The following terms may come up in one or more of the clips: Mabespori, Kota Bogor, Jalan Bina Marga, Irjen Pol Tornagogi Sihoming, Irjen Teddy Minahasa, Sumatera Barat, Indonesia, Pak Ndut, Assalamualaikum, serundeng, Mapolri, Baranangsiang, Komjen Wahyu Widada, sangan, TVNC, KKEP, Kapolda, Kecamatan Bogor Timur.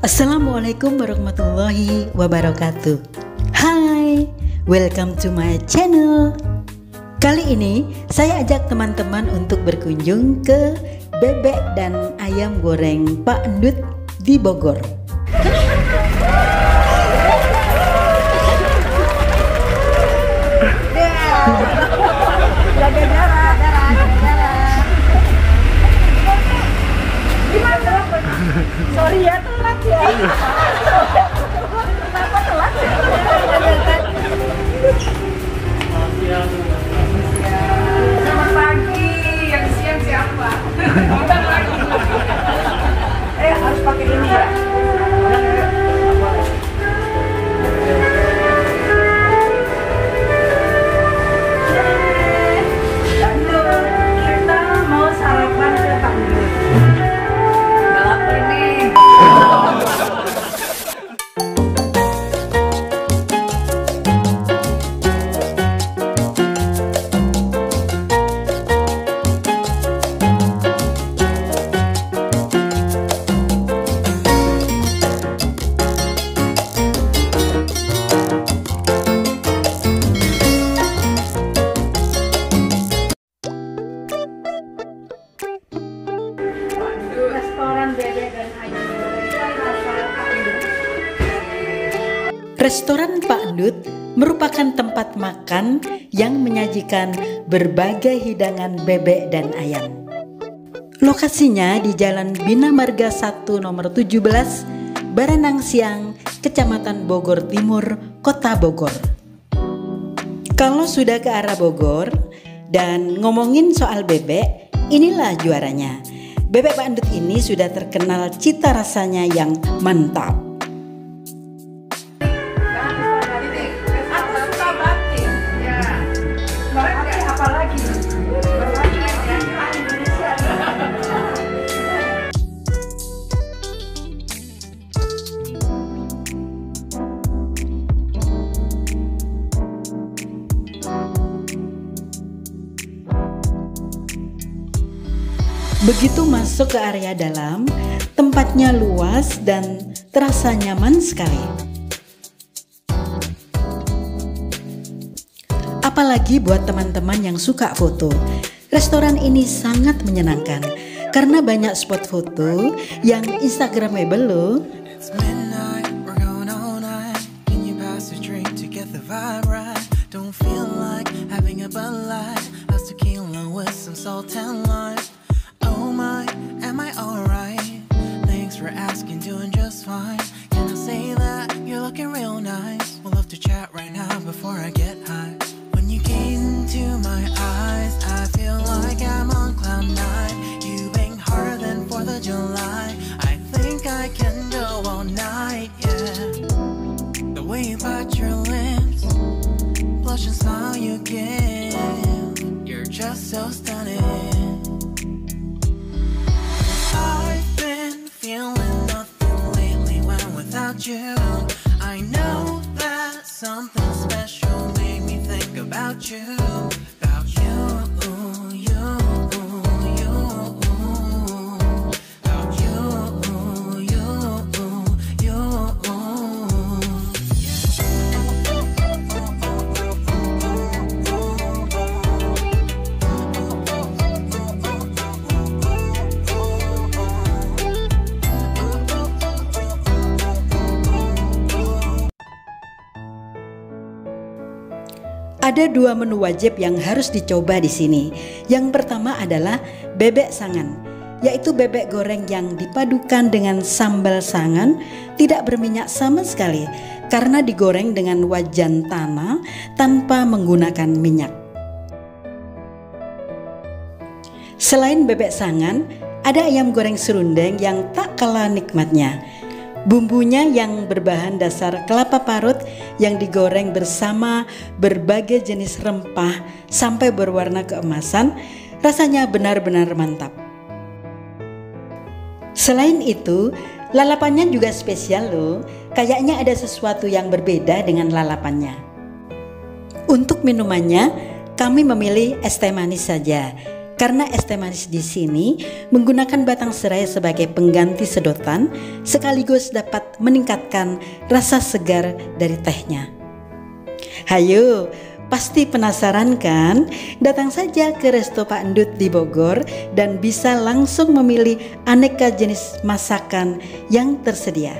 Assalamualaikum warahmatullahi wabarakatuh. Hai, welcome to my channel. Kali ini saya ajak teman-teman untuk berkunjung ke bebek dan ayam goreng Pak Ndut di Bogor. Sorry ya, telat ya. Kenapa telat ya? Selamat pagi, yang siang siapa? Harus pakai ini ya. Restoran Pak Ndut merupakan tempat makan yang menyajikan berbagai hidangan bebek dan ayam. Lokasinya di Jalan Bina Marga 1 nomor 17, Baranangsiang, Kecamatan Bogor Timur, Kota Bogor. Kalau sudah ke arah Bogor dan ngomongin soal bebek, inilah juaranya. Bebek Pak Ndut ini sudah terkenal cita rasanya yang mantap. Begitu masuk ke area dalam, tempatnya luas dan terasa nyaman sekali. Apalagi buat teman-teman yang suka foto. Restoran ini sangat menyenangkan karena banyak spot foto yang instagramable loh. I know that something special made me think about you, about you, you, you, about you, you, Ada dua menu wajib yang harus dicoba di sini. Yang pertama adalah bebek sangan, yaitu bebek goreng yang dipadukan dengan sambal sangan, tidak berminyak sama sekali karena digoreng dengan wajan tanah tanpa menggunakan minyak. Selain bebek sangan, ada ayam goreng serundeng yang tak kalah nikmatnya. Bumbunya yang berbahan dasar kelapa parut yang digoreng bersama berbagai jenis rempah sampai berwarna keemasan, rasanya benar-benar mantap. Selain itu, lalapannya juga spesial loh, kayaknya ada sesuatu yang berbeda dengan lalapannya. Untuk minumannya, kami memilih es teh manis saja Karena es teh manis di sini menggunakan batang serai sebagai pengganti sedotan, sekaligus dapat meningkatkan rasa segar dari tehnya. Hayo, pasti penasaran kan? Datang saja ke Resto Pak Ndut di Bogor dan bisa langsung memilih aneka jenis masakan yang tersedia.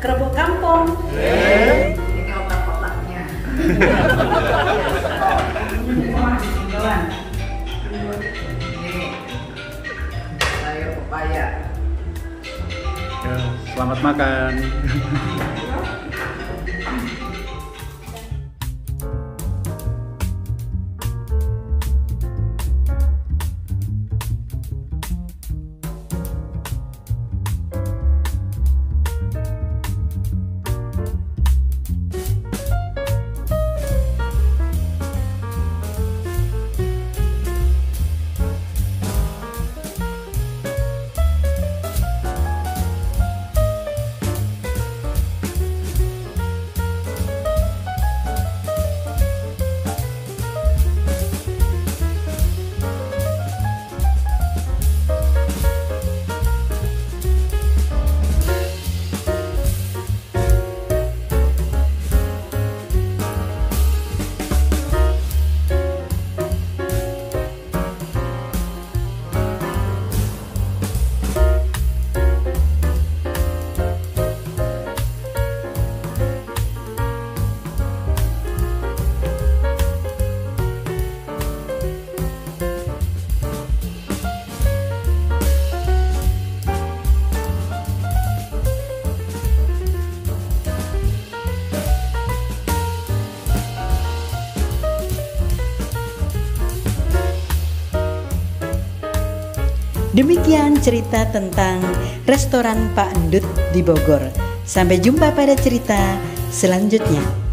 Kerupuk kampung. Ini kalau kotaknya. Ini sayur pepaya. Selamat makan. Demikian cerita tentang restoran Pak Ndut di Bogor. Sampai jumpa pada cerita selanjutnya.